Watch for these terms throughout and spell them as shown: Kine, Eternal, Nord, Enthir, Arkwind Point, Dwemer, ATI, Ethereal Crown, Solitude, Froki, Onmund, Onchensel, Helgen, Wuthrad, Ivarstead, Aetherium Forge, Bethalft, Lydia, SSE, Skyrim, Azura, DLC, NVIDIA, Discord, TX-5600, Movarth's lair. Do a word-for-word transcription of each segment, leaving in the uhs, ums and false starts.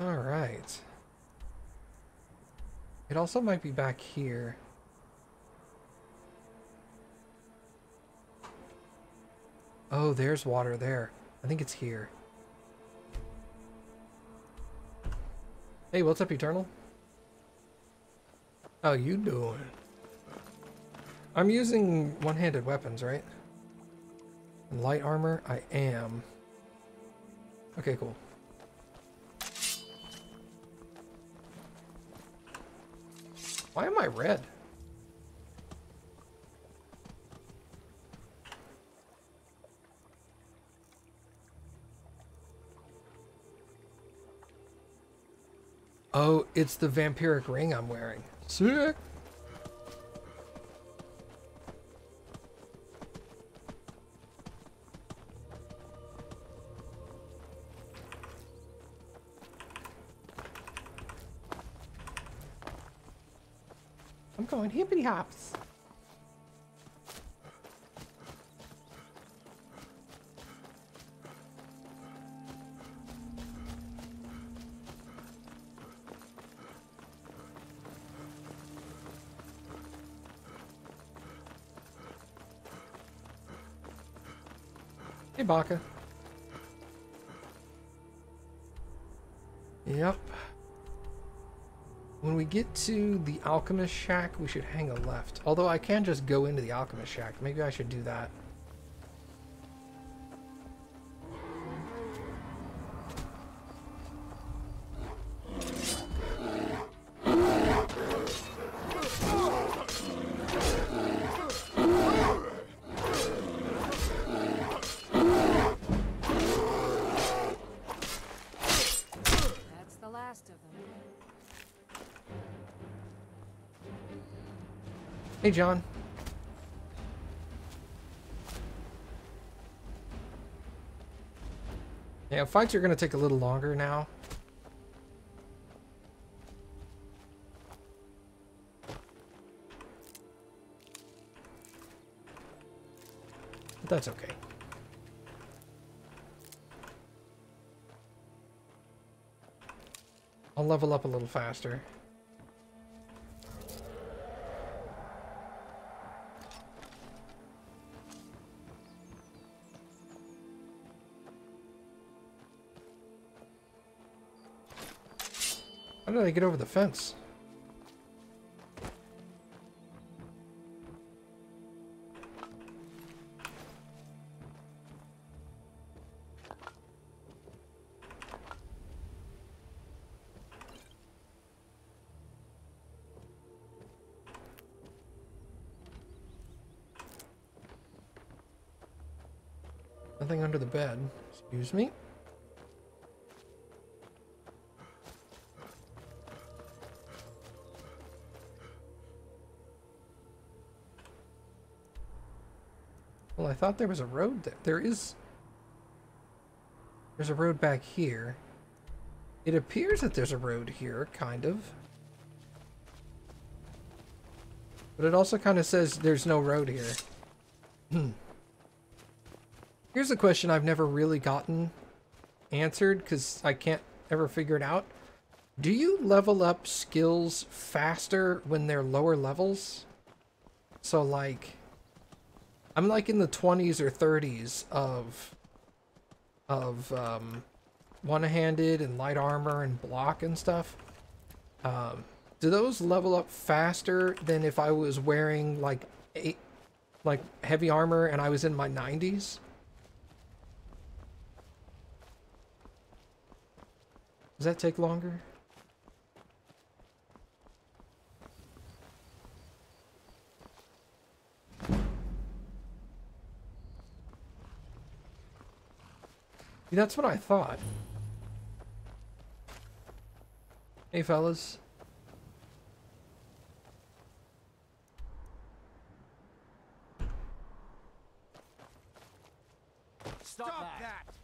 All right. It also might be back here. Oh, there's water there. I think it's here. Hey, what's up, Eternal? How you doing? I'm using one-handed weapons, right? And light armor? I am. Okay, cool. Why am I red? Oh, it's the vampiric ring I'm wearing. Sick! I'm going hippity hops. Hey, Baka. Yep. When we get to the Alchemist Shack, we should hang a left. Although I can just go into the Alchemist Shack. Maybe I should do that. Hey, John. Yeah, fights are going to take a little longer now. But that's okay. I'll level up a little faster. How did I get over the fence? Nothing under the bed. Excuse me. I thought there was a road there. There is... There's a road back here. It appears that there's a road here, kind of. But it also kind of says there's no road here. Hmm. Here's a question I've never really gotten answered because I can't ever figure it out. Do you level up skills faster when they're lower levels? So, like... I'm like in the twenties or thirties of of um, one-handed and light armor and block and stuff. Um, do those level up faster than if I was wearing like eight, like heavy armor and I was in my nineties? Does that take longer? That's what I thought. Hey, fellas. Stop, Stop that. that!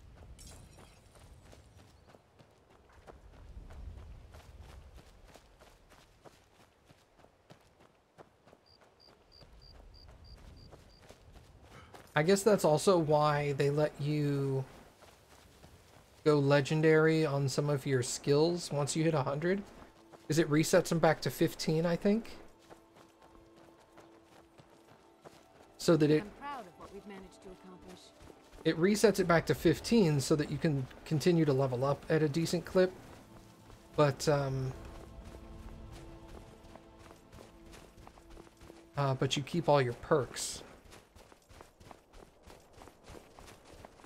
I guess that's also why they let you... go legendary on some of your skills once you hit one hundred? Because it resets them back to fifteen, I think. So that it... I'm proud of what we've managed to accomplish. It resets it back to fifteen so that you can continue to level up at a decent clip. But, um... Uh, but you keep all your perks.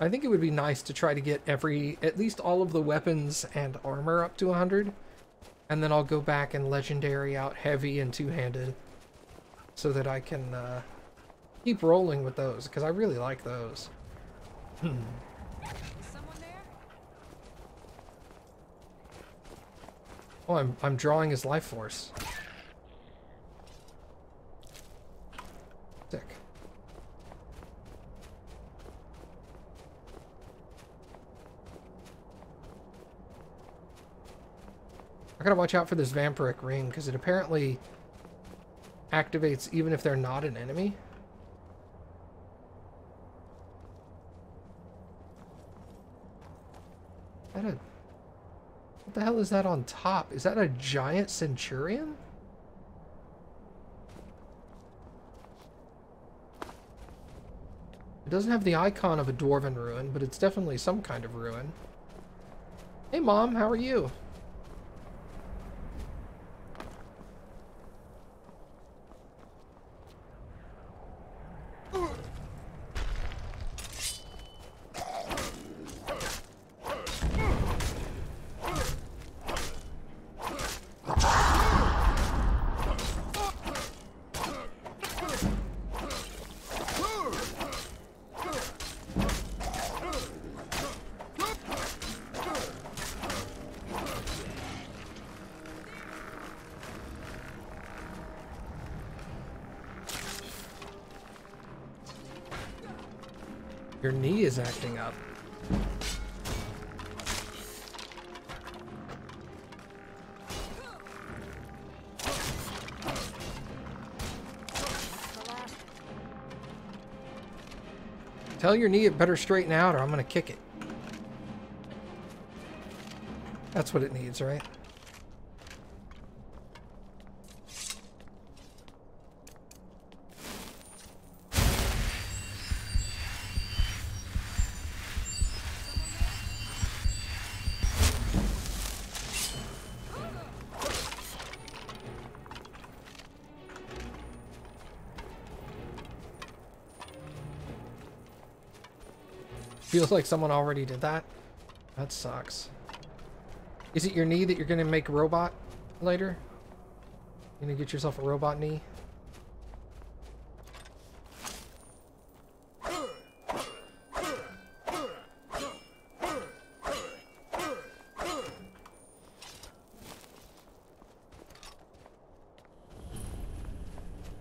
I think it would be nice to try to get every... at least all of the weapons and armor up to one hundred. And then I'll go back and legendary out heavy and two-handed. So that I can uh, keep rolling with those, because I really like those. Hmm. Someone there? Oh, I'm, I'm drawing his life force. Sick. I gotta watch out for this vampiric ring, because it apparently activates even if they're not an enemy. That a, what the hell is that on top? Is that a giant centurion? It doesn't have the icon of a dwarven ruin, but it's definitely some kind of ruin. Hey, Mom, how are you? Your knee is acting up. Tell your knee it better straighten out or I'm gonna kick it. That's what it needs, right? Feels like someone already did that. That sucks. Is it your knee that you're gonna make a robot later? You're gonna get yourself a robot knee?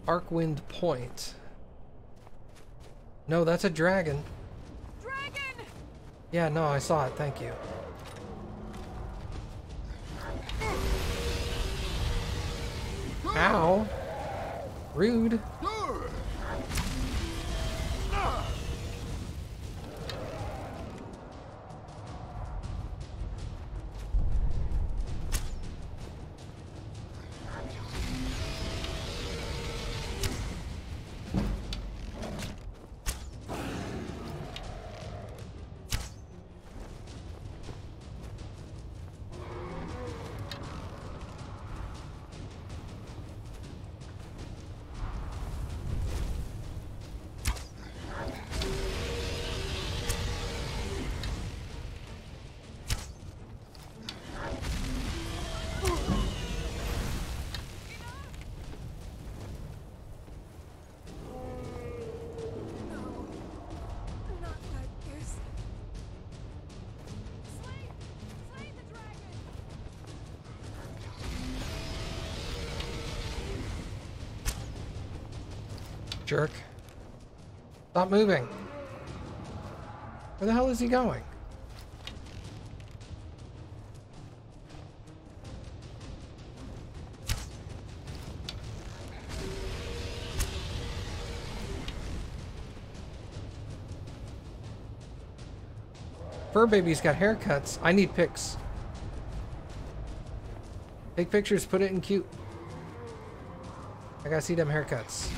Arkwind Point. No, that's a dragon. Yeah, no, I saw it. Thank you. Ow! Rude. Jerk. Stop moving. Where the hell is he going? Fur baby's got haircuts. I need pics. Take pictures, put it in cute. I gotta see them haircuts.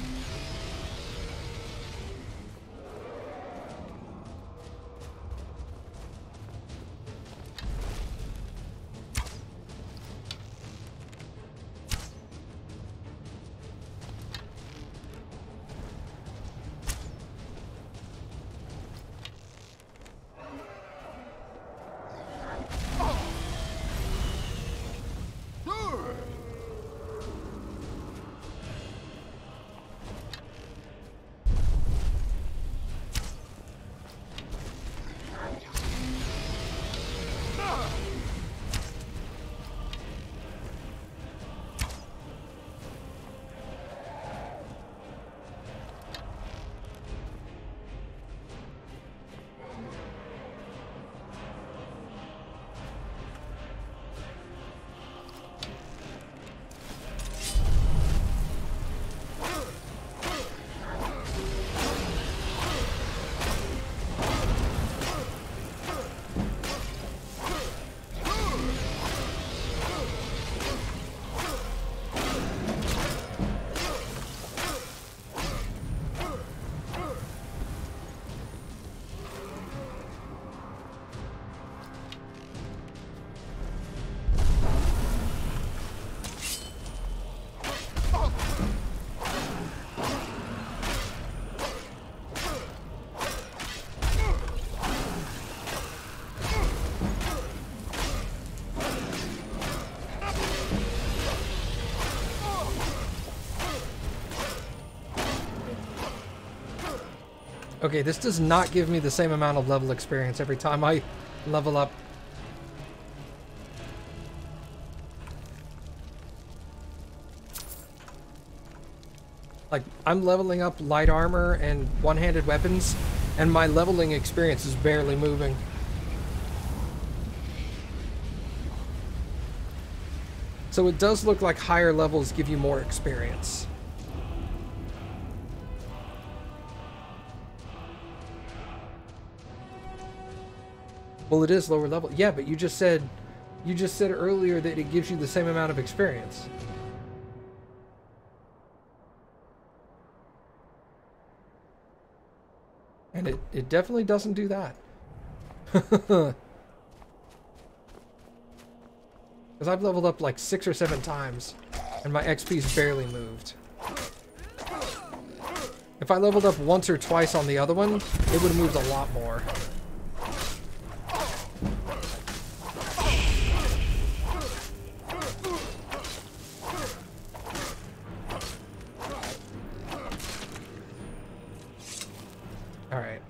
Okay, this does not give me the same amount of level experience every time I level up. Like, I'm leveling up light armor and one-handed weapons, and my leveling experience is barely moving. So it does look like higher levels give you more experience. Well, it is lower level. Yeah, but you just said, you just said earlier that it gives you the same amount of experience. And it, it definitely doesn't do that. Because I've leveled up like six or seven times and my X P's barely moved. If I leveled up once or twice on the other one, it would have moved a lot more.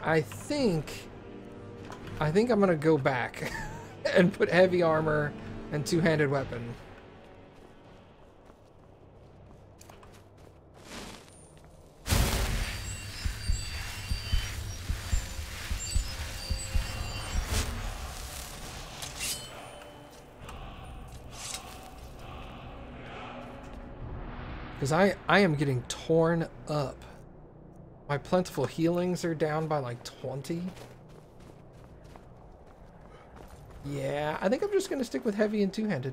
I think, I think I'm gonna go back and put heavy armor and two-handed weapon. Because I, I am getting torn up. My plentiful healings are down by like twenty. Yeah, I think I'm just going to stick with heavy and two-handed.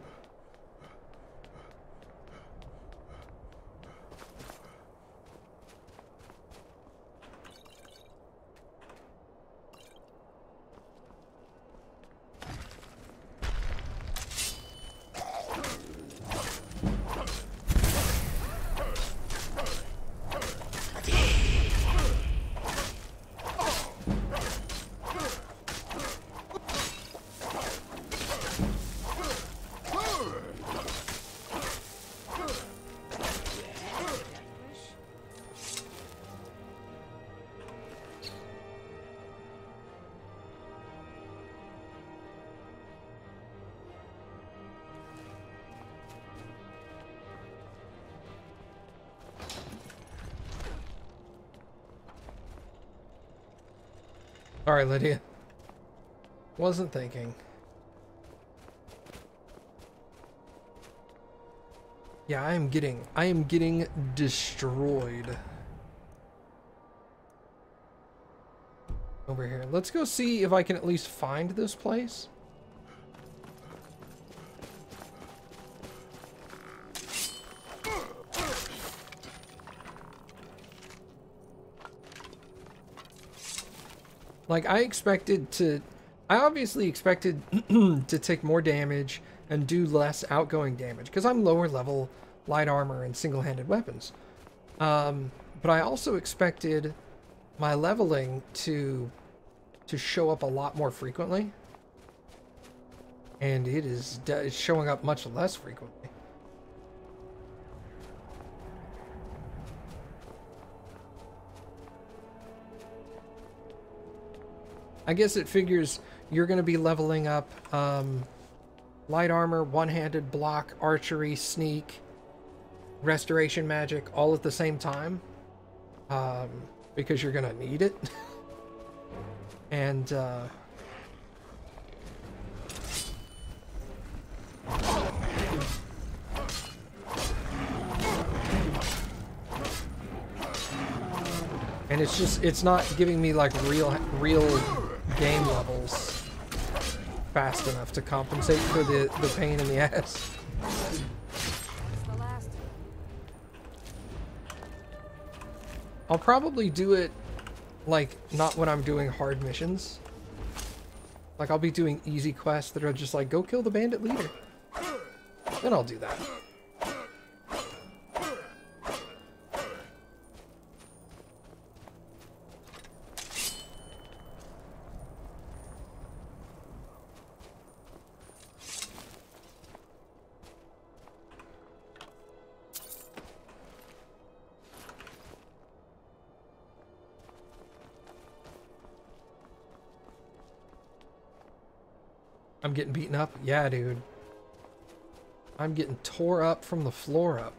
Sorry, Lydia. Wasn't thinking. Yeah, I am getting, I am getting destroyed. over here. Let's go see if I can at least find this place. Like, I expected to... I obviously expected to take more damage and do less outgoing damage, because I'm lower level light armor and single-handed weapons. Um, but I also expected my leveling to to show up a lot more frequently. And it is it's showing up much less frequently. I guess it figures you're going to be leveling up um, light armor, one-handed block, archery, sneak, restoration magic, all at the same time, um, because you're going to need it. and uh, and it's just it's not giving me like real real game levels fast enough to compensate for the, the pain in the ass. I'll probably do it, like, not when I'm doing hard missions. Like, I'll be doing easy quests that are just like, go kill the bandit leader. Then I'll do that. I'm getting beaten up? Yeah, dude. I'm getting tore up from the floor up.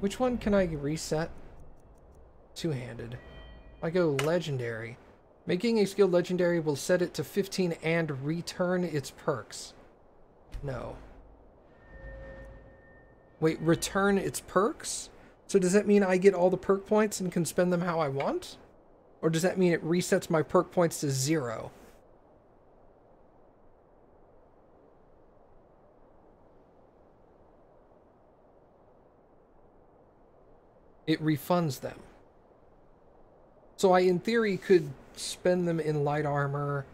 Which one can I reset? Two-handed. If I go legendary. Making a skill legendary will set it to fifteen and return its perks. No. Wait, return its perks? So does that mean I get all the perk points and can spend them how I want? Or does that mean it resets my perk points to zero? It refunds them. So I, in theory, could spend them in light armor...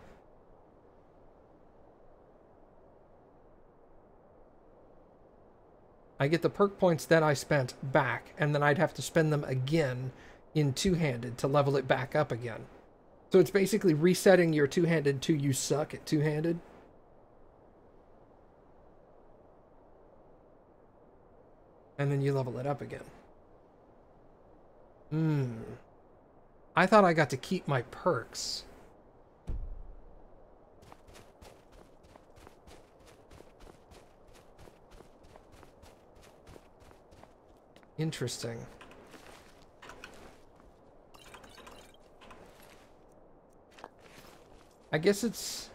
I get the perk points that I spent back, and then I'd have to spend them again in two-handed to level it back up again. So it's basically resetting your two-handed to you suck at two-handed. And then you level it up again. Hmm. I thought I got to keep my perks. Interesting. I guess it's...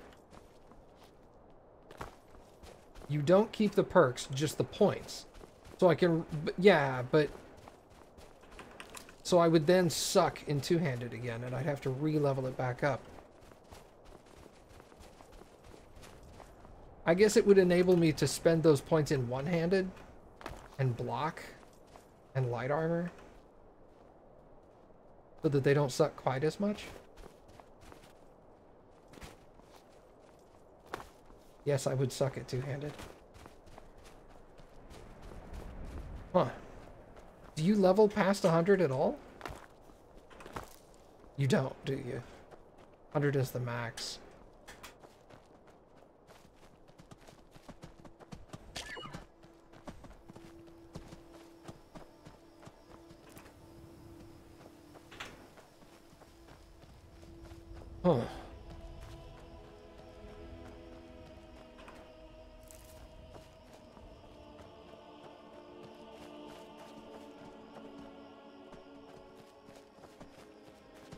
You don't keep the perks, just the points. So I can... But yeah, but... So I would then suck in two-handed again, and I'd have to re-level it back up. I guess it would enable me to spend those points in one-handed and block... and light armor so that they don't suck quite as much. Yes, I would suck at two-handed. Huh. Do you level past one hundred at all? You don't, do you? one hundred is the max. Huh.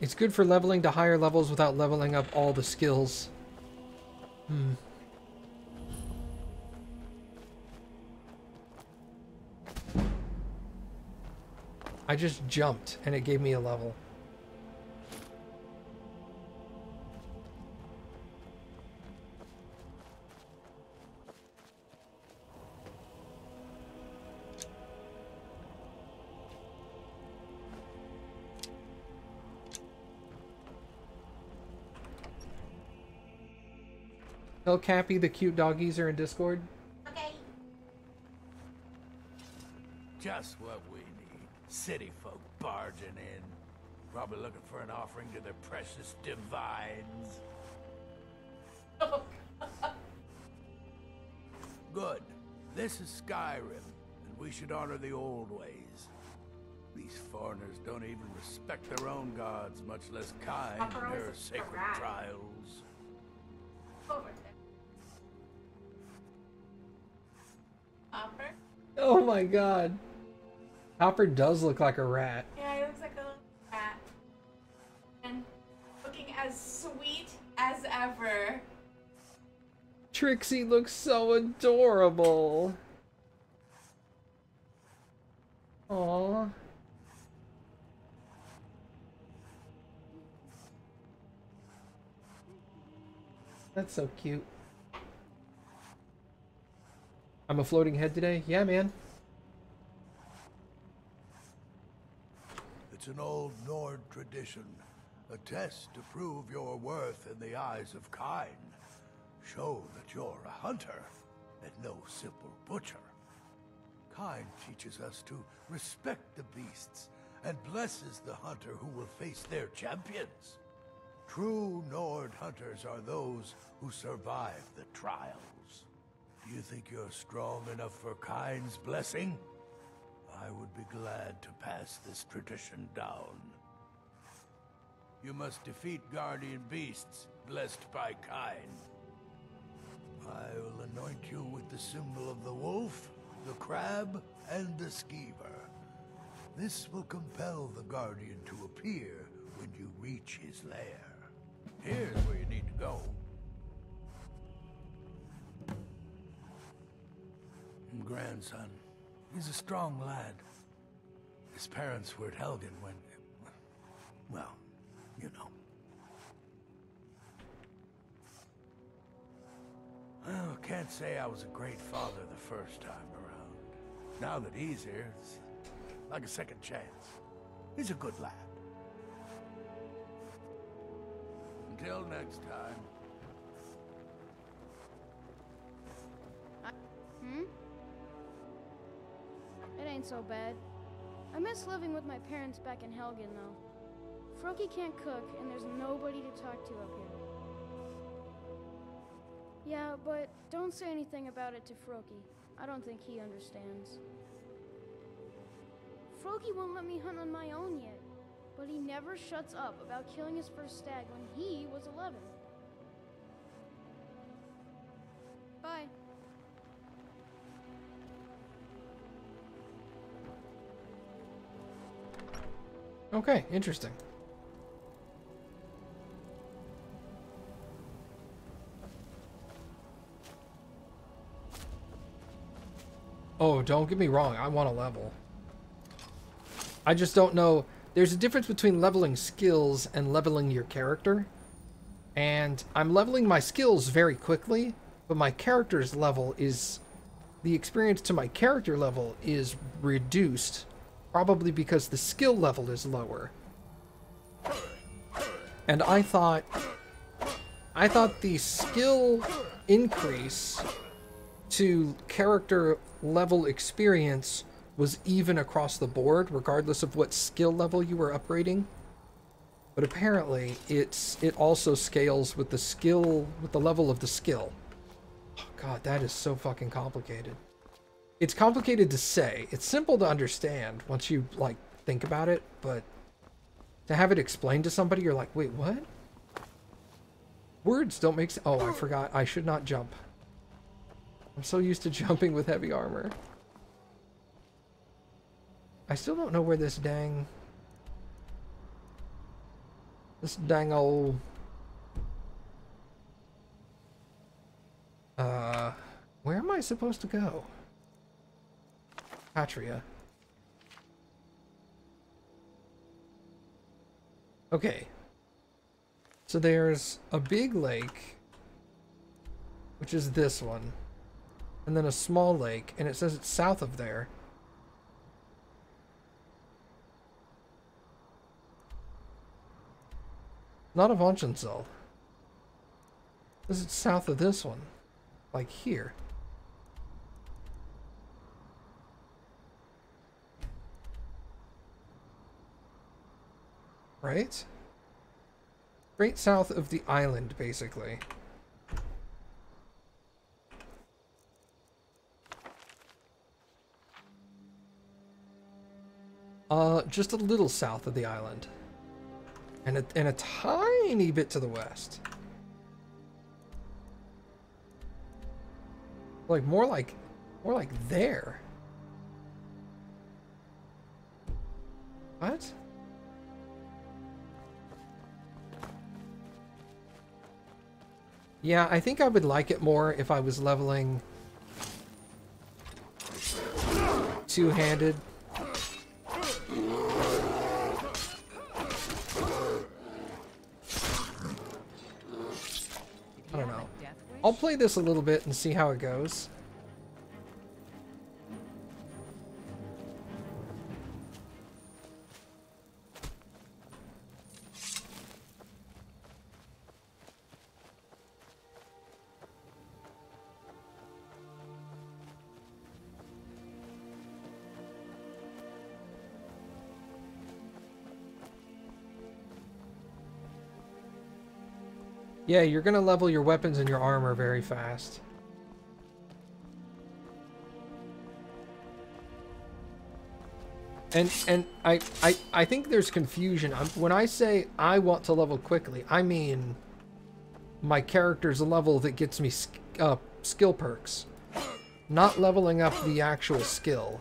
It's good for leveling to higher levels without leveling up all the skills. Hmm. I just jumped and it gave me a level. Tell Cappy the cute doggies are in Discord. Okay. Just what we need. City folk barging in. Probably looking for an offering to their precious divines. Oh, God. Good. This is Skyrim, and we should honor the old ways. These foreigners don't even respect their own gods, much less Kine and her sacred trials. Over there. Hopper? Oh my god. Hopper does look like a rat. Yeah, he looks like a little rat. And looking as sweet as ever. Trixie looks so adorable. Aww. That's so cute. I'm a floating head today? Yeah, man. It's an old Nord tradition. A test to prove your worth in the eyes of Kine. Show that you're a hunter and no simple butcher. Kine teaches us to respect the beasts and blesses the hunter who will face their champions. True Nord hunters are those who survive the trials. Do you think you're strong enough for Kine's blessing? I would be glad to pass this tradition down. You must defeat guardian beasts blessed by Kine. I will anoint you with the symbol of the wolf, the crab, and the skeever. This will compel the guardian to appear when you reach his lair. Here's where you need to go. Grandson. He's a strong lad. His parents were at Helgen when... well, you know. Oh, can't say I was a great father the first time around. Now that he's here, it's like a second chance. He's a good lad. Until next time. Uh, hmm? It ain't so bad. I miss living with my parents back in Helgen, though. Froki can't cook, and there's nobody to talk to up here. Yeah, but don't say anything about it to Froki. I don't think he understands. Froki won't let me hunt on my own yet, but he never shuts up about killing his first stag when he was eleven. Bye. Okay, interesting. Oh, don't get me wrong. I want to level. I just don't know. There's a difference between leveling skills and leveling your character. And I'm leveling my skills very quickly, but my character's level is... the experience to my character level is reduced... probably because the skill level is lower. And I thought... I thought the skill increase to character level experience was even across the board, regardless of what skill level you were upgrading. But apparently, it's it also scales with the skill... with the level of the skill. Oh God, that is so fucking complicated. It's complicated to say. It's simple to understand once you, like, think about it, but to have it explained to somebody, you're like, wait, what? Words don't make sense. Oh, I forgot. I should not jump. I'm so used to jumping with heavy armor. I still don't know where this dang... This dang old... I supposed to go? Patria. Okay. So there's a big lake, which is this one, and then a small lake, and it says it's south of there. Not of Onchensel. This is south of this one, like here. Right? Straight south of the island, basically. Uh, just a little south of the island. And a, and a tiny bit to the west. Like, more like, more like there. What? Yeah, I think I would like it more if I was leveling two-handed. I don't know. I'll play this a little bit and see how it goes. Yeah, you're gonna level your weapons and your armor very fast. And and I I I think there's confusion. I'm, when I say I want to level quickly, I mean my character's a level that gets me sk uh, skill perks, not leveling up the actual skill.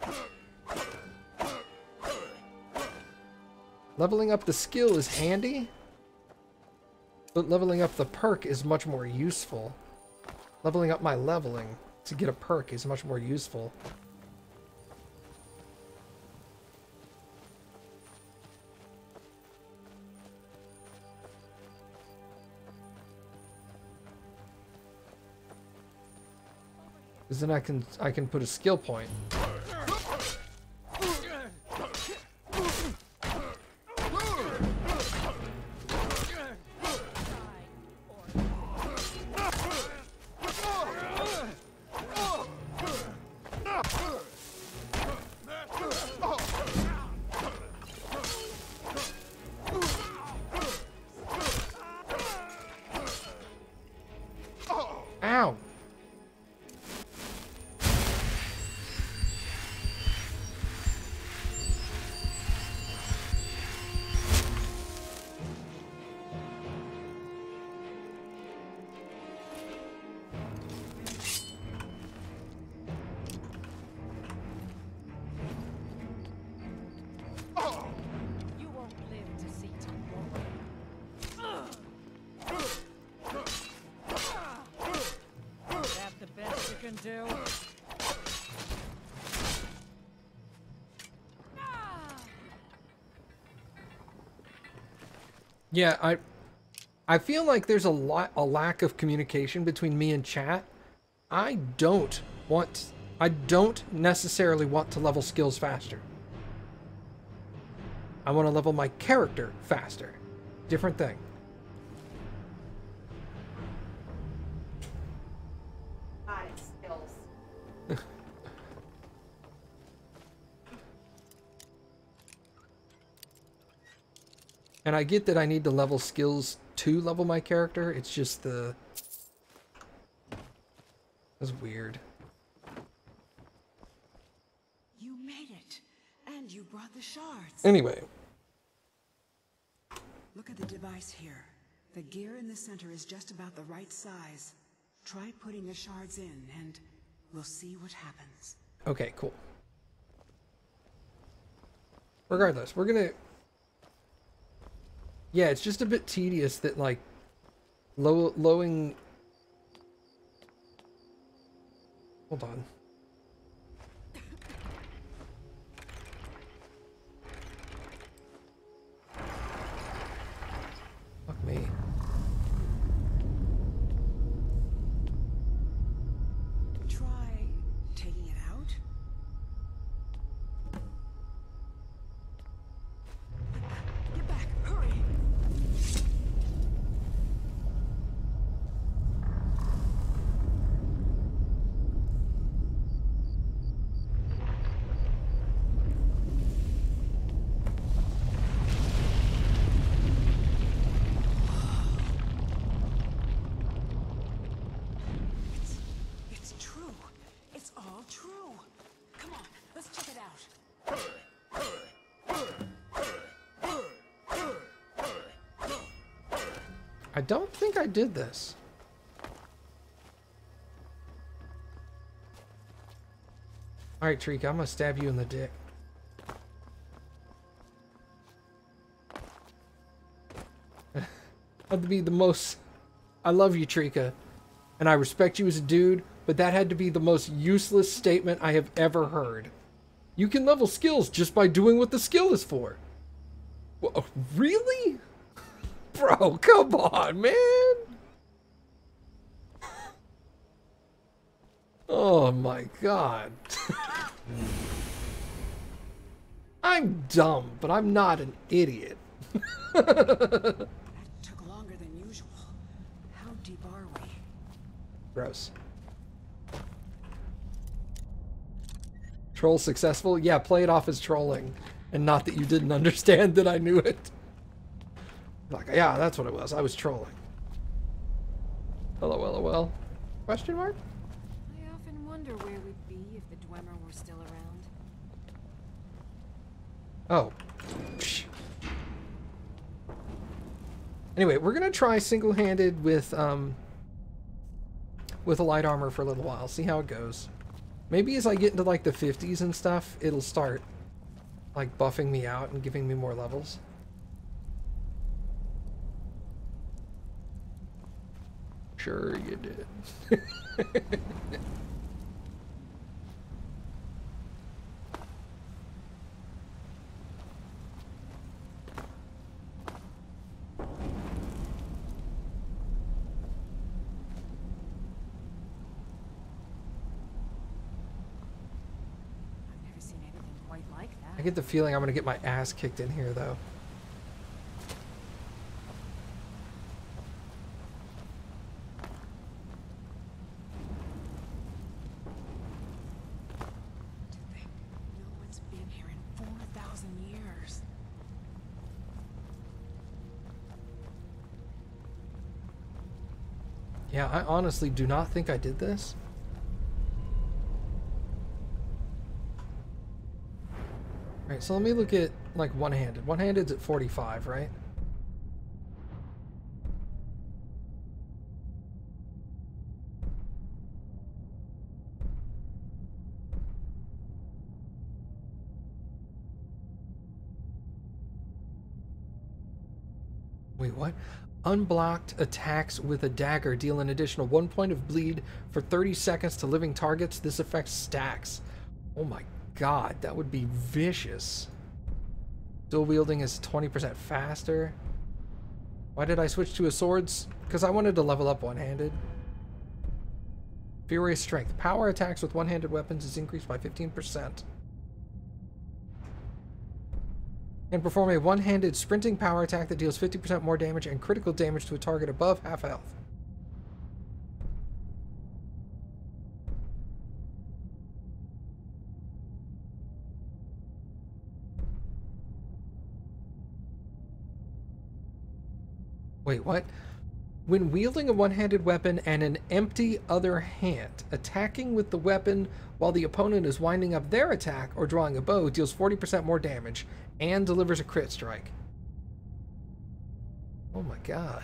Leveling up the skill is handy. But leveling up the perk is much more useful. Leveling up my leveling to get a perk is much more useful. Because then I can I can put a skill point. Do. Yeah, I I feel like there's a lot a lack of communication between me and chat. I don't want I don't necessarily want to level skills faster. I want to level my character faster. Different thing. And I get that I need to level skills to level my character. It's just the... That's weird. You made it, and you brought the shards. Anyway. Look at the device here. The gear in the center is just about the right size. Try putting the shards in, and we'll see what happens. Okay, cool. Regardless, we're gonna... Yeah, it's just a bit tedious that, like, low, lowing... Hold on. Fuck me. Try taking it out. Get back, hurry. I don't think I did this. All right, Treek, I'm gonna stab you in the dick. That'd be the most. I love you, Treeka, and I respect you as a dude, but that had to be the most useless statement I have ever heard. You can level skills just by doing what the skill is for. Well, really? Bro, come on, man. Oh my god. I'm dumb, but I'm not an idiot. That took longer than usual. How deep are we? Gross. Troll successful? Yeah, play it off as trolling. And not that you didn't understand that I knew it. Like, yeah, that's what it was. I was trolling. Hello, L O L. Question mark? I often wonder where we'd be if the Dwemer were still around. Oh. Anyway, we're gonna try single-handed with um with a light armor for a little while. See how it goes. Maybe as I get into like the fifties and stuff, it'll start like buffing me out and giving me more levels. Sure you did. I've never seen anything quite like that. I get the feeling I'm gonna get my ass kicked in here though. Yeah, I honestly do not think I did this. Alright, so let me look at, like, one-handed. One-handed's at forty-five, right? Wait, what? Unblocked attacks with a dagger deal an additional one point of bleed for thirty seconds to living targets. This affects stacks. Oh my god, that would be vicious. Dual wielding is twenty percent faster. Why did I switch to a swords? Because I wanted to level up one-handed. Furious strength. Power attacks with one-handed weapons is increased by fifteen percent. And perform a one-handed sprinting power attack that deals fifty percent more damage and critical damage to a target above half health. Wait, what? When wielding a one-handed weapon and an empty other hand, attacking with the weapon while the opponent is winding up their attack or drawing a bow deals forty percent more damage and delivers a crit strike. Oh my god.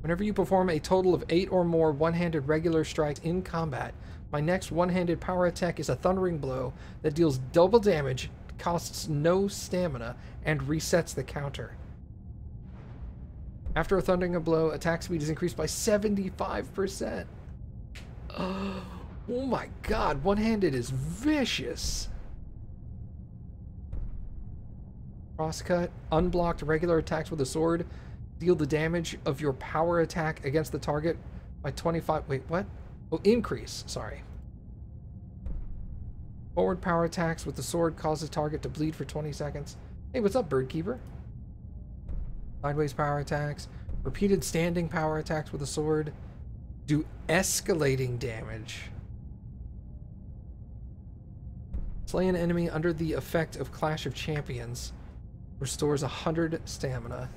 Whenever you perform a total of eight or more one-handed regular strikes in combat, my next one-handed power attack is a thundering blow that deals double damage, costs no stamina, and resets the counter. After a thundering blow, attack speed is increased by seventy-five percent. Oh. Oh my god, one-handed is vicious. Crosscut, unblocked regular attacks with a sword. Deal the damage of your power attack against the target by twenty-five... Wait, what? Oh, increase, sorry. Forward power attacks with the sword cause the target to bleed for twenty seconds. Hey, what's up, Birdkeeper? Sideways power attacks. Repeated standing power attacks with a sword. Do escalating damage. Slay an enemy under the effect of Clash of Champions. Restores one hundred stamina.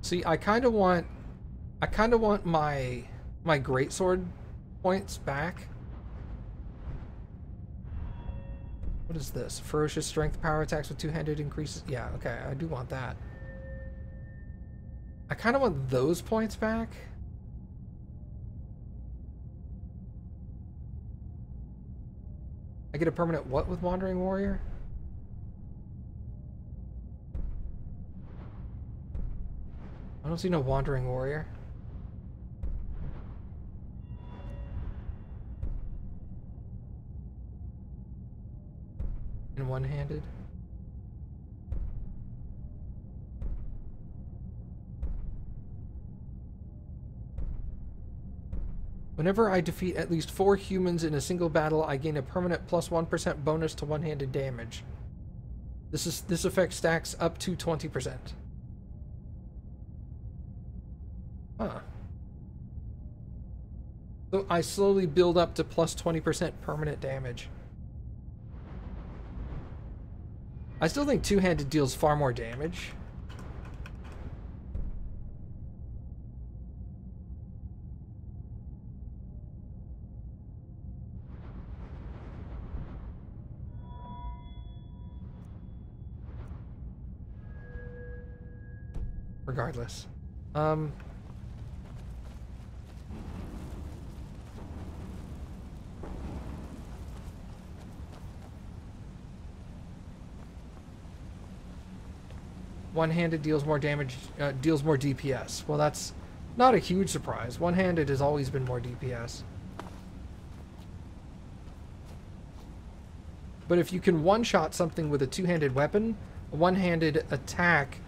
See, I kind of want... I kind of want my... my greatsword points back. What is this? Ferocious strength power attacks with two-handed increases. Yeah, okay, I do want that. I kind of want those points back. I get a permanent what with Wandering Warrior? I don't see no Wandering Warrior. One-handed. Whenever I defeat at least four humans in a single battle, I gain a permanent plus one percent bonus to one-handed damage. This is this effect stacks up to twenty percent. Huh. So I slowly build up to plus twenty percent permanent damage. I still think two-handed deals far more damage. Regardless. Um... One-handed deals more damage, uh, deals more D P S. Well, that's not a huge surprise. One-handed has always been more D P S. But if you can one-shot something with a two-handed weapon, a one-handed attack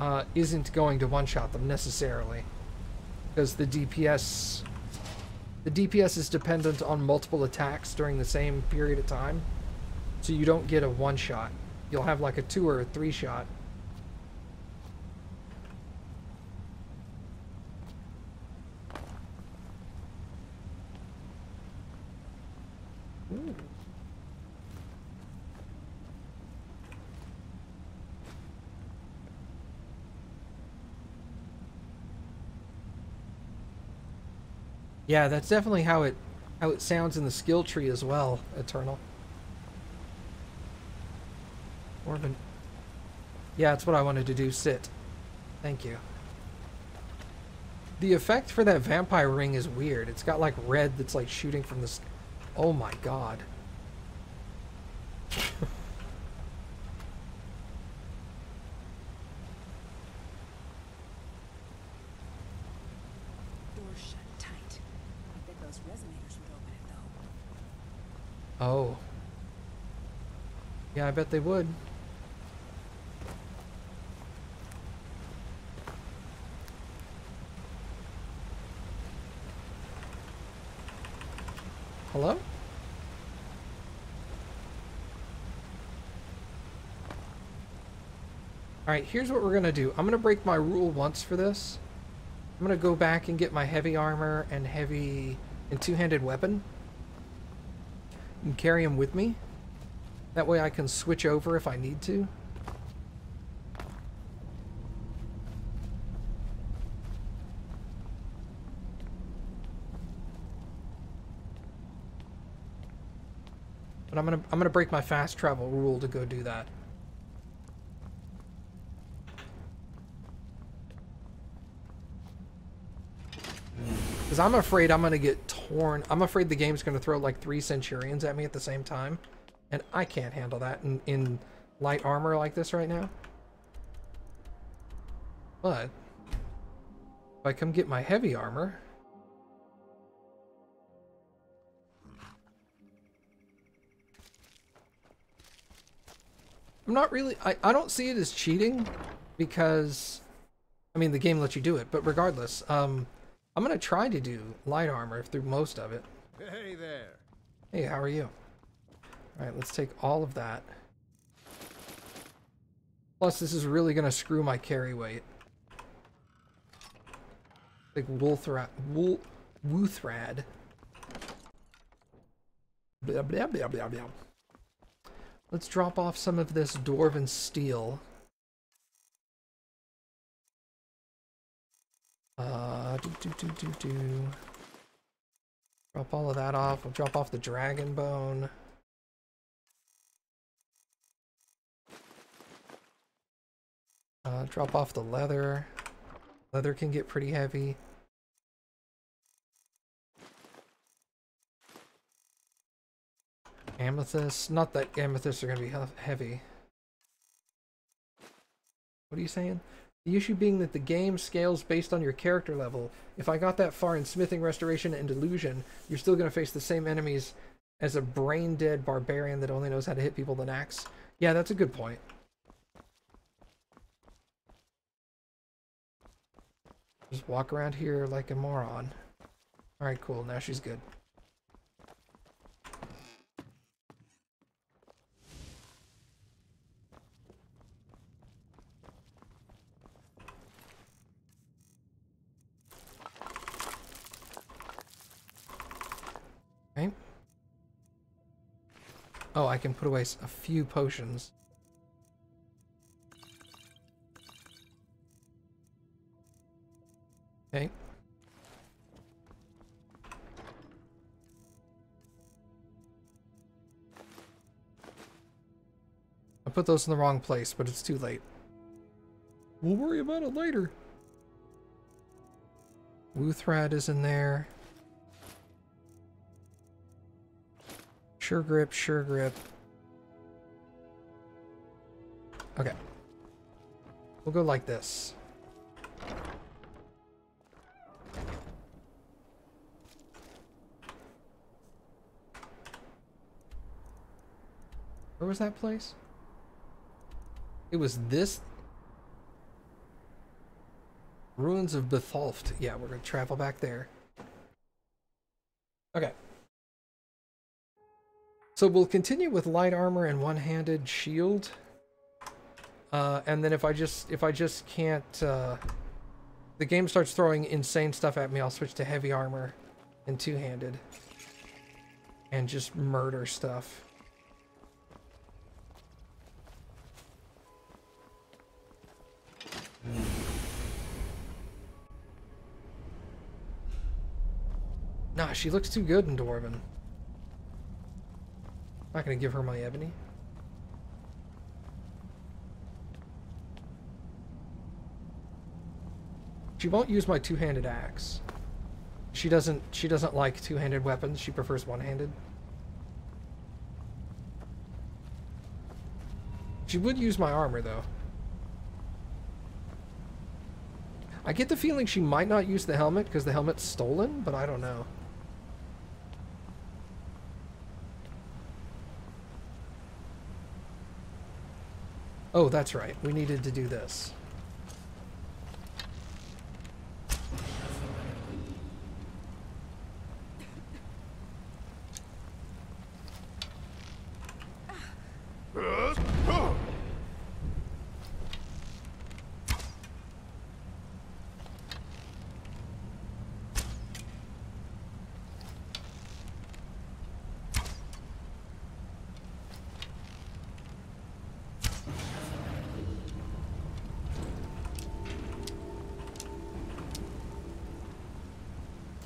uh, isn't going to one-shot them necessarily. Because the D P S... The D P S is dependent on multiple attacks during the same period of time. So you don't get a one-shot. You'll have like a two or a three-shot. Yeah, that's definitely how it how it sounds in the skill tree as well, Eternal. Orban. Yeah, that's what I wanted to do, sit. Thank you. The effect for that vampire ring is weird. It's got like red that's like shooting from the sky. Oh my god. Oh. Yeah, I bet they would. Hello? Alright, here's what we're gonna do. I'm gonna break my rule once for this. I'm gonna go back and get my heavy armor and heavy and two-handed weapon. And carry him with me. That way I can switch over if I need to. But I'm gonna I'm gonna break my fast travel rule to go do that. Because I'm afraid I'm gonna get torn horn. I'm afraid the game's going to throw like three centurions at me at the same time, and I can't handle that in, in light armor like this right now. But if I come get my heavy armor, I'm not really, I, I don't see it as cheating, because I mean the game lets you do it, but regardless, um I'm gonna try to do light armor through most of it. Hey there. Hey, how are you? Alright, let's take all of that. Plus this is really gonna screw my carry weight. Like Wuthrad Wul Wuthrad. Blah blah blah blah blah. Let's drop off some of this Dwarven steel. Uh, do, do, do, do, do. Drop all of that off. We'll drop off the dragon bone. Uh, drop off the leather. Leather can get pretty heavy. Amethyst. Not that amethysts are going to be heavy. What are you saying? The issue being that the game scales based on your character level. If I got that far in Smithing, Restoration, and Delusion, you're still going to face the same enemies as a brain-dead barbarian that only knows how to hit people with an axe. Yeah, that's a good point. Just walk around here like a moron. Alright, cool. Now she's good. Okay. Oh, I can put away a few potions. Okay. I put those in the wrong place, but it's too late. We'll worry about it later. Wuthrad is in there. Sure grip, sure grip. Okay. We'll go like this. Where was that place? It was this. Ruins of Bethalft. Yeah, we're going to travel back there. Okay. So we'll continue with light armor and one-handed shield, uh, and then if I just if I just can't, uh, the game starts throwing insane stuff at me, I'll switch to heavy armor and two-handed, and just murder stuff. Nah, she looks too good in Dwarven. Not gonna give her my ebony. She won't use my two-handed axe. She doesn't she doesn't like two-handed weapons, she prefers one-handed. She would use my armor though. I get the feeling she might not use the helmet because the helmet's stolen, but I don't know. Oh, that's right. We needed to do this.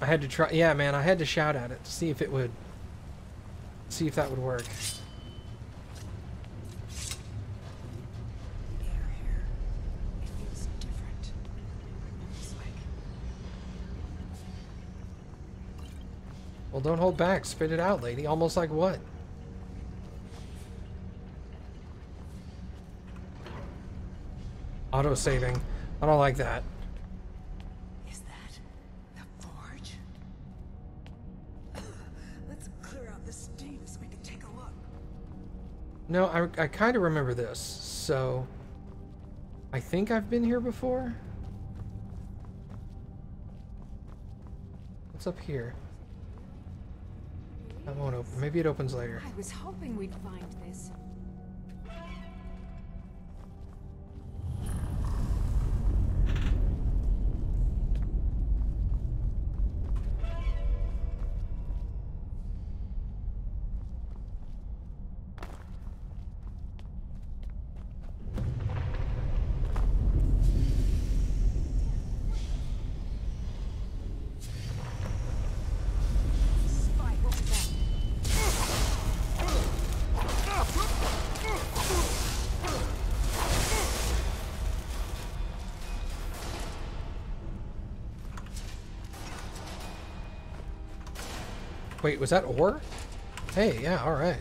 I had to try, yeah man, I had to shout at it to see if it would, see if that would work. Well, don't hold back. Spit it out, lady. Almost like what? Auto-saving. I don't like that. Is that the forge? Let's clear out the steam so we can take a look. No, I, I kind of remember this, so... I think I've been here before? What's up here? That won't open. Maybe it opens later. I was hoping we'd find this. Wait, was that ore? Hey, yeah, all right.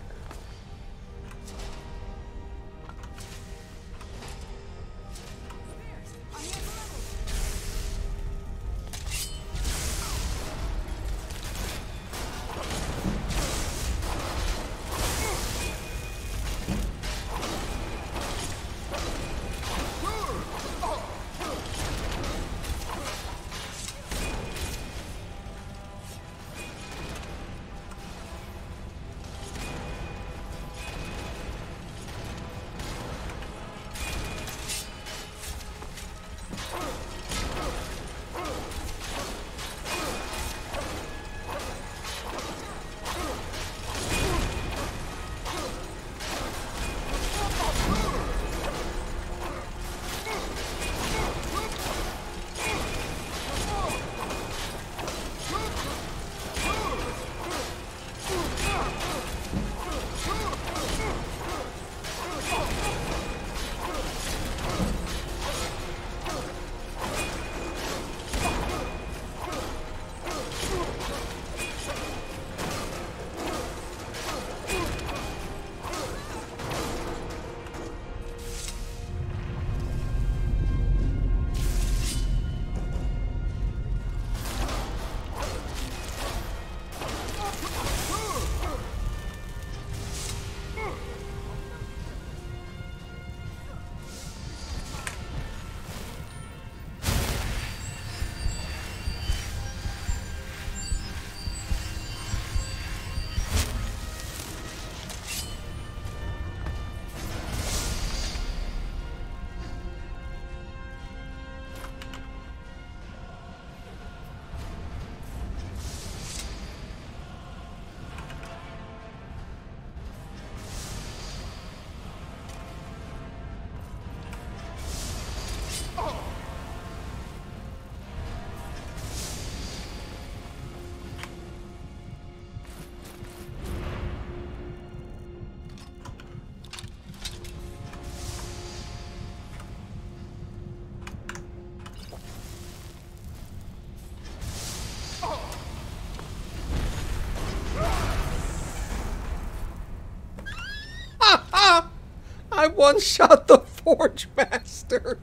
I one-shot the Forge Master!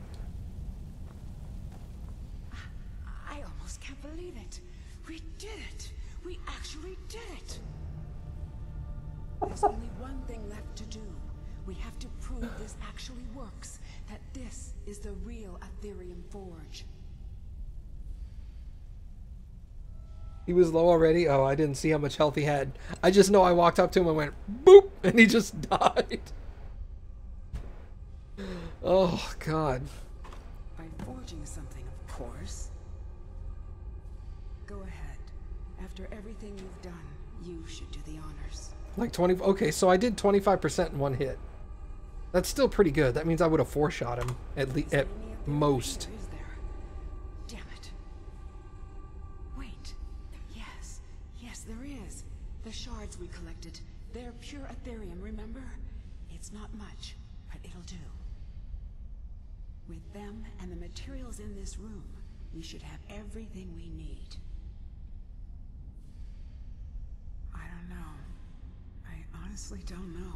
I almost can't believe it. We did it. We actually did it. There's only one thing left to do. We have to prove this actually works. That this is the real Aetherium Forge. He was low already? Oh, I didn't see how much health he had. I just know I walked up to him and went, boop! And he just died. Oh, God. By forging something, of course. Go ahead. After everything you've done, you should do the honors. Like twenty... Okay, so I did twenty-five percent in one hit. That's still pretty good. That means I would have four-shot him, at least, at most. Is there? Damn it. Wait. Yes. Yes, there is. The shards we collected. They're pure Aetherium, remember? It's not much, but it'll do. With them and the materials in this room, we should have everything we need. don't know. I honestly don't know.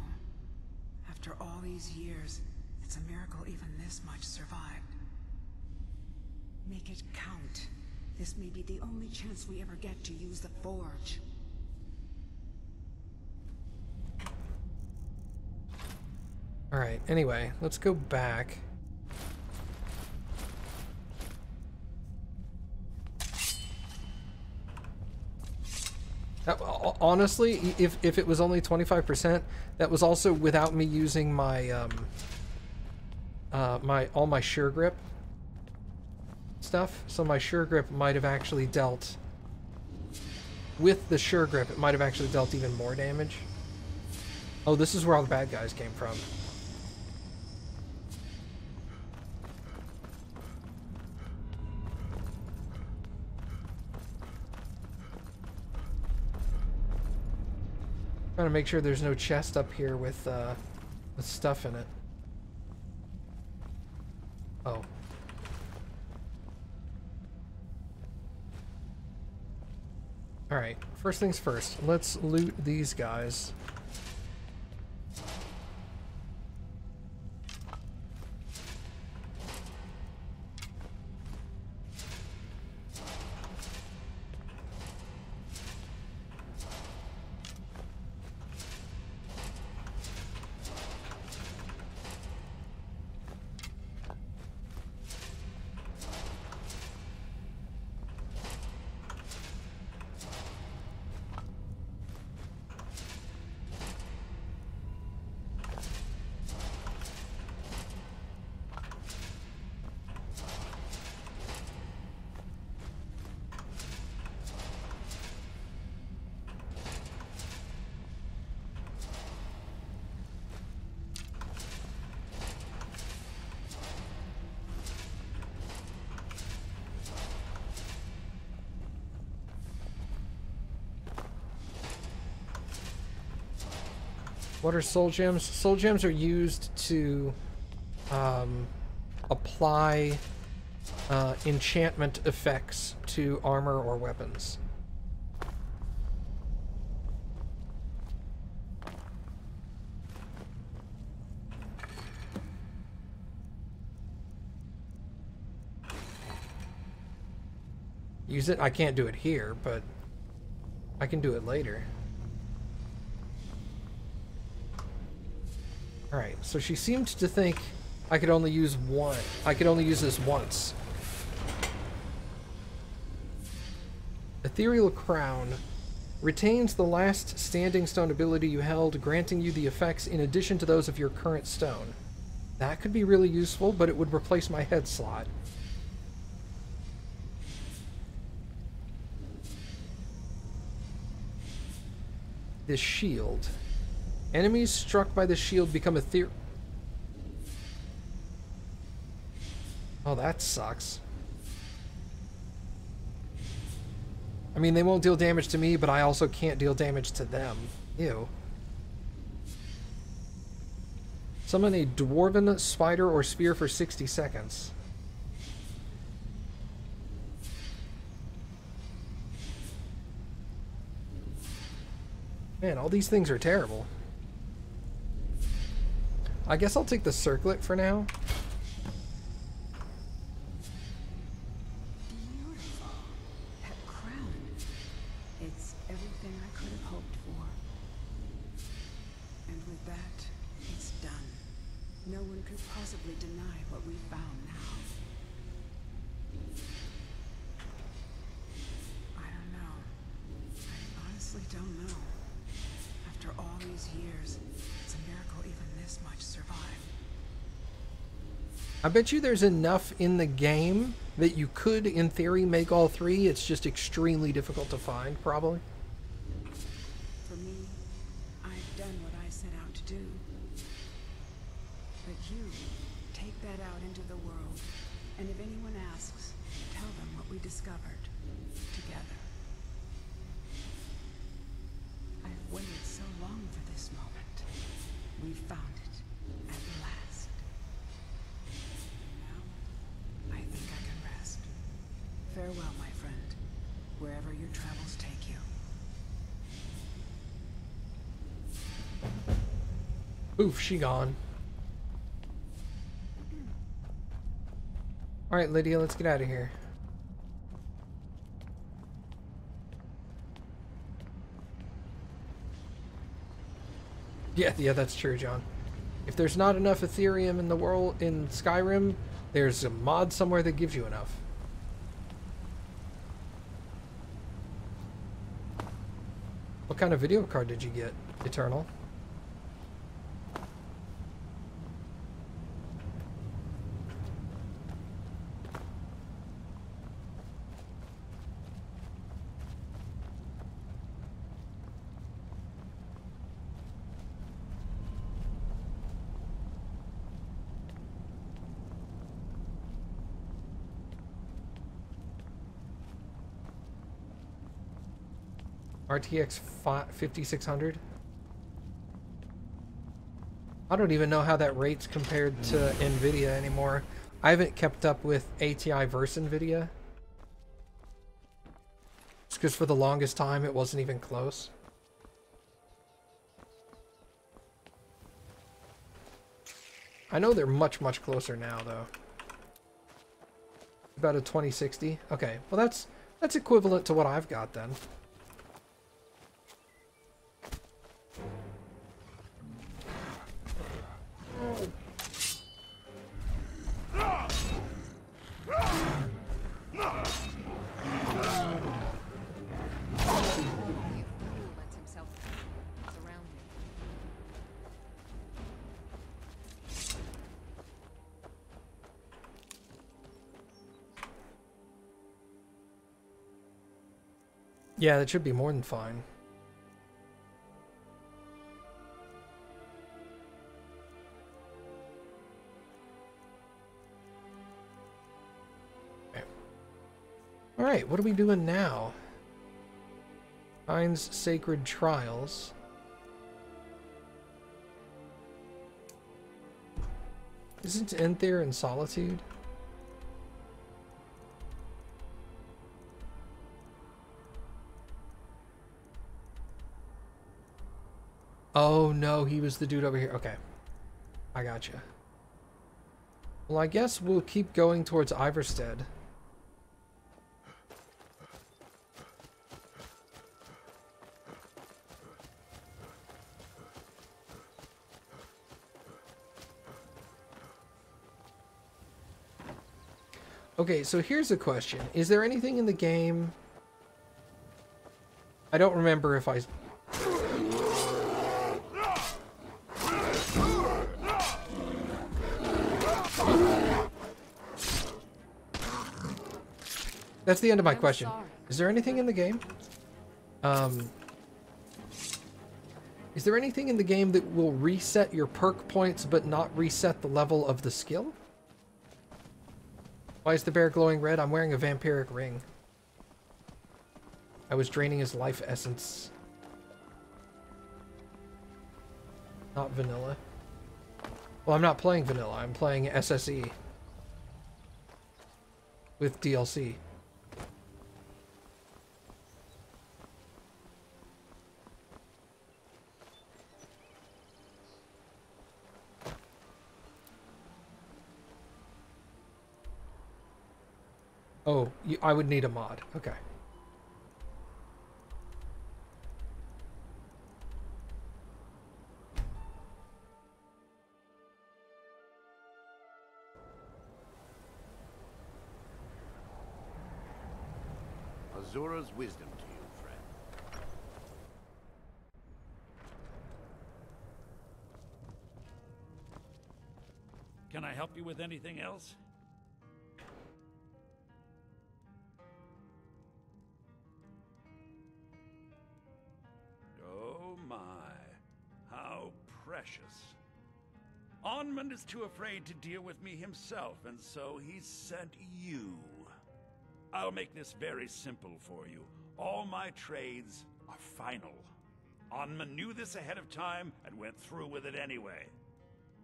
After all these years, it's a miracle even this much survived. Make it count. This may be the only chance we ever get to use the forge. Alright, anyway, let's go back. That, honestly, if, if it was only twenty-five percent, that was also without me using my, um, uh, my, all my sure grip stuff. So my sure grip might have actually dealt, with the sure grip, it might have actually dealt even more damage. Oh, this is where all the bad guys came from. Trying to make sure there's no chest up here with, uh, with stuff in it. Oh. Alright, first things first. Let's loot these guys. What are soul gems? Soul gems are used to um, apply uh, enchantment effects to armor or weapons. Use it? I can't do it here, but I can do it later. Alright, so she seemed to think I could only use one. I could only use this once. Ethereal Crown. Retains the last standing stone ability you held, granting you the effects in addition to those of your current stone. That could be really useful, but it would replace my head slot. This shield. Enemies struck by the shield become Aether- Oh, that sucks. I mean, they won't deal damage to me, but I also can't deal damage to them. Ew. Summon a dwarven spider or spear for sixty seconds. Man, all these things are terrible. I guess I'll take the circlet for now. Beautiful. That crown. It's everything I could have hoped for. And with that, it's done. No one could possibly deny what we found now. I don't know. I honestly don't know. After all these years, it's a miracle even this much survived. I bet you there's enough in the game that you could, in theory, make all three. It's just extremely difficult to find, probably. For me, I've done what I set out to do. But you, take that out into the world, and if anyone asks, tell them what we discovered together. I've waited so long for this moment. We found it at last. Now, I think I can rest. Farewell, my friend, wherever your travels take you. Oof, she gone. Alright, Lydia, let's get out of here. Yeah, yeah, that's true, John. If there's not enough Aetherium in the world, in Skyrim, there's a mod somewhere that gives you enough. What kind of video card did you get, Eternal? R T X fifty-six hundred. I don't even know how that rate's compared to NVIDIA anymore. I haven't kept up with A T I versus NVIDIA. It's because for the longest time it wasn't even close. I know they're much, much closer now, though. About a twenty sixty. Okay, well that's that's equivalent to what I've got then. Yeah, that should be more than fine. Okay. Alright, what are we doing now? Kine's Sacred Trials. Isn't Enthir in Solitude? Oh no, he was the dude over here. Okay, I gotcha. Well, I guess we'll keep going towards Ivarstead. Okay, so here's a question. Is there anything in the game... I don't remember if I... That's the end of my question. Is there anything in the game? Um, is there anything in the game that will reset your perk points but not reset the level of the skill? Why is the bear glowing red? I'm wearing a vampiric ring. I was draining his life essence. Not vanilla. Well, I'm not playing vanilla. I'm playing S S E. With D L C. Oh, you, I would need a mod. Okay. Azura's wisdom to you, friend. Can I help you with anything else? Oh my, how precious. Onmund is too afraid to deal with me himself, and so he sent you. I'll make this very simple for you. All my trades are final. Onmund knew this ahead of time and went through with it anyway.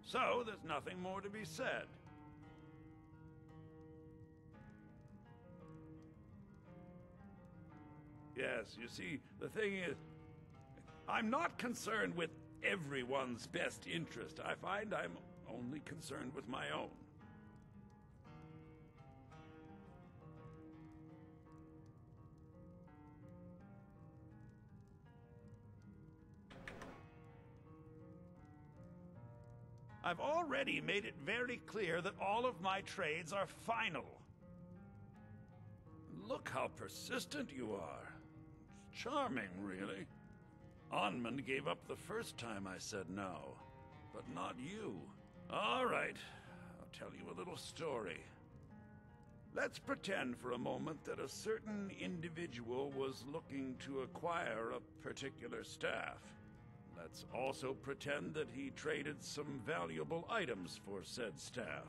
So there's nothing more to be said. Yes, you see, the thing is, I'm not concerned with everyone's best interest. I find I'm only concerned with my own. I've already made it very clear that all of my trades are final. Look how persistent you are. It's charming, really. Onmund gave up the first time I said no, but not you. All right, I'll tell you a little story. Let's pretend for a moment that a certain individual was looking to acquire a particular staff. Let's also pretend that he traded some valuable items for said staff.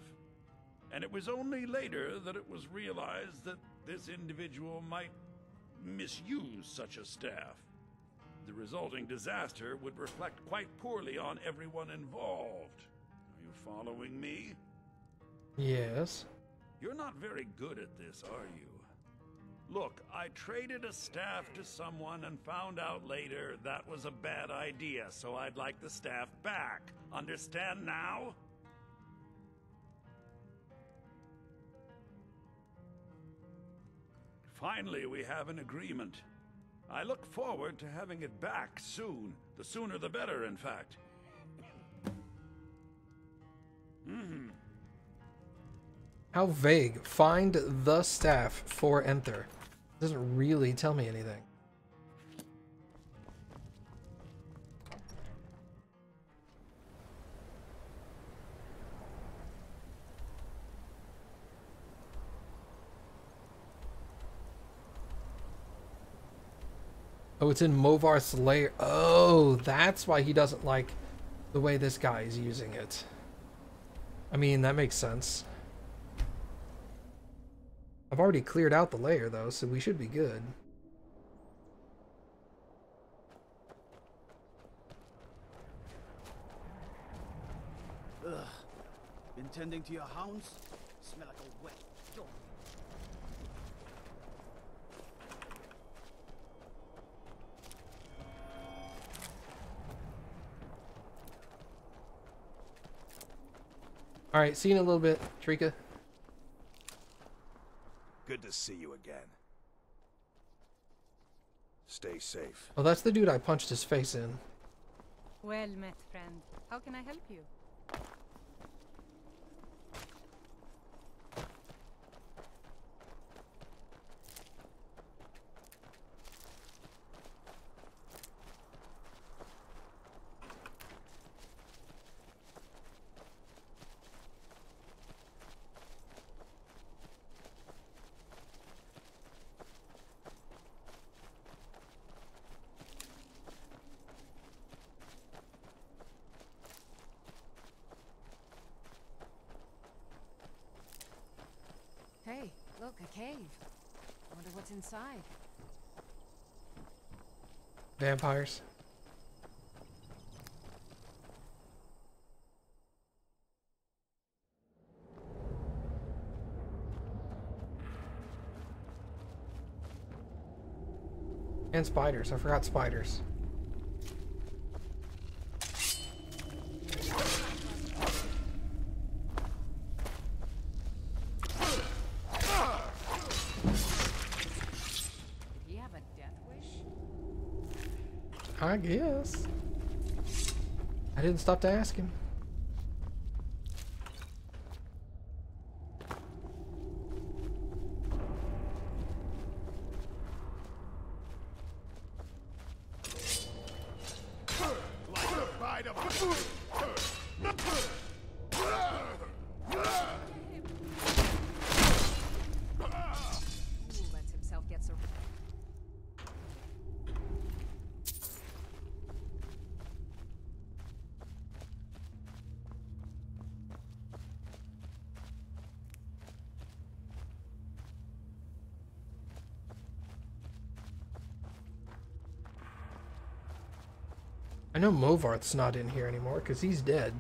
And it was only later that it was realized that this individual might misuse such a staff. The resulting disaster would reflect quite poorly on everyone involved. Are you following me? Yes. You're not very good at this, are you? Look, I traded a staff to someone and found out later that was a bad idea, so I'd like the staff back. Understand now? Finally, we have an agreement. I look forward to having it back soon. The sooner the better, in fact. Mm-hmm. How vague. Find the staff for Enthir. Doesn't really tell me anything. Oh, it's in Movarth's lair. Oh, that's why he doesn't like the way this guy is using it. I mean, that makes sense. I've already cleared out the lair, though, so we should be good. Ugh. Been tending to your hounds? Smell like a wet dog. Alright, see you in a little bit, Trika. Good to see you again. Stay safe. Oh, that's the dude I punched his face in. Well met, friend. How can I help you? Inside. Vampires. And spiders. I forgot spiders. I guess. I didn't stop to ask him. I know Movarth's not in here anymore, because he's dead.